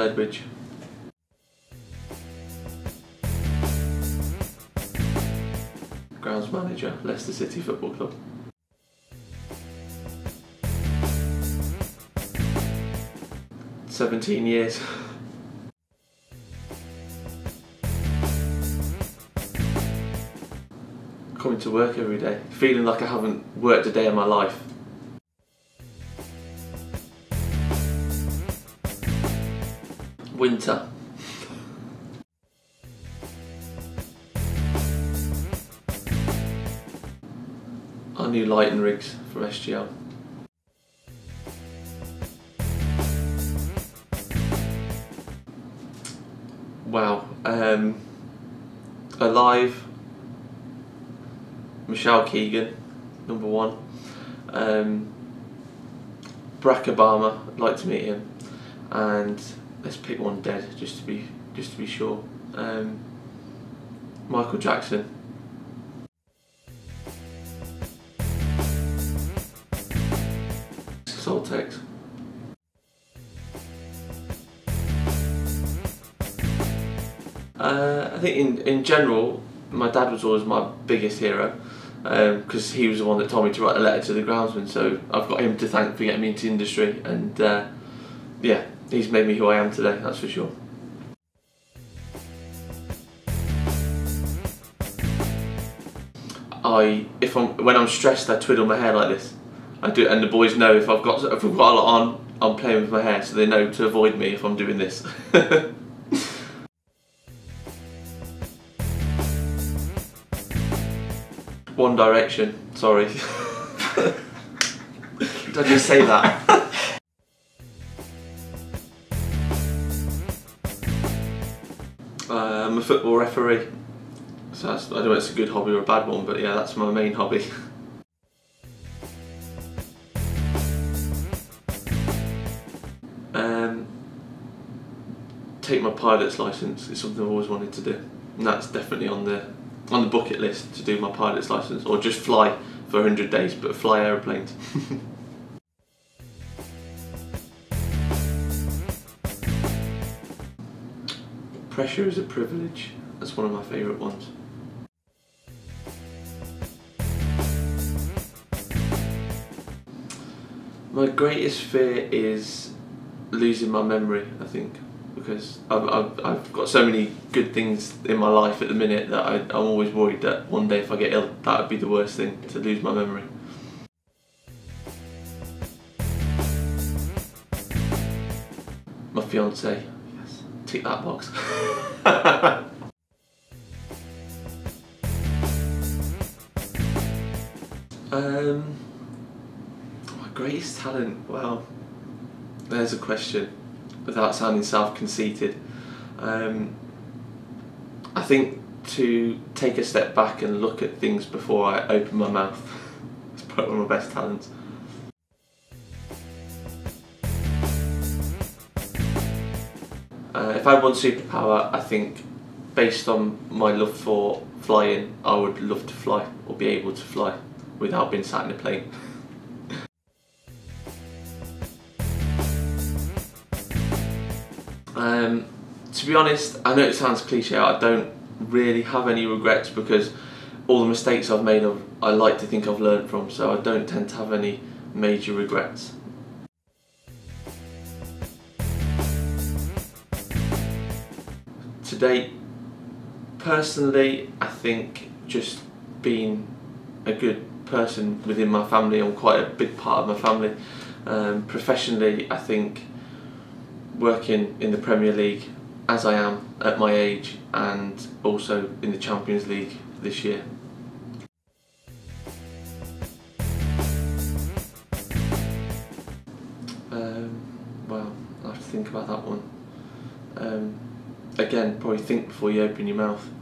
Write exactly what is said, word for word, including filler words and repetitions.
Ledwidge. Grounds Manager, Leicester City Football Club. Seventeen years. Coming to work every day, feeling like I haven't worked a day in my life. Winter. Our new lighting rigs from S G L. Wow. Um, alive. Michelle Keegan, number one. Um, Barack Obama, I'd like to meet him. And let's pick one dead, just to be just to be sure. Um, Michael Jackson. Saltex. Uh, I think in in general, my dad was always my biggest hero, because um, he was the one that told me to write a letter to the groundsman, so I've got him to thank for getting me into the industry, and uh, yeah, he's made me who I am today, that's for sure. I, if I'm, when I'm stressed, I twiddle my hair like this. I do, and the boys know if I've got, if I've got a lot on, I'm playing with my hair, so they know to avoid me if I'm doing this. One Direction, sorry. Did I just say that? uh, I'm a football referee, so that's, I don't know if it's a good hobby or a bad one, but yeah, that's my main hobby. um, take my pilot's licence, it's something I've always wanted to do, and that's definitely on the on the bucket list, to do my pilot's licence, or just fly for a hundred days, but fly aeroplanes. Pressure is a privilege, that's one of my favourite ones. My greatest fear is losing my memory, I think. Because I've, I've, I've got so many good things in my life at the minute that I, I'm always worried that one day if I get ill, that would be the worst thing, to lose my memory. My fiancée, yes, tick that box. um, my greatest talent, wow, there's a question. Without sounding self-conceited, um, I think to take a step back and look at things before I open my mouth is probably one of my best talents. Uh, if I had one superpower, I think, based on my love for flying, I would love to fly, or be able to fly, without being sat in a plane. Um, to be honest, I know it sounds cliche, I don't really have any regrets, because all the mistakes I've made, I've, I like to think I've learned from, so I don't tend to have any major regrets. To date, personally, I think just being a good person within my family, I'm quite a big part of my family. Um, professionally, I think working in the Premier League as I am at my age, and also in the Champions League this year. Um, well, I'll have to think about that one. Um, again, probably think before you open your mouth.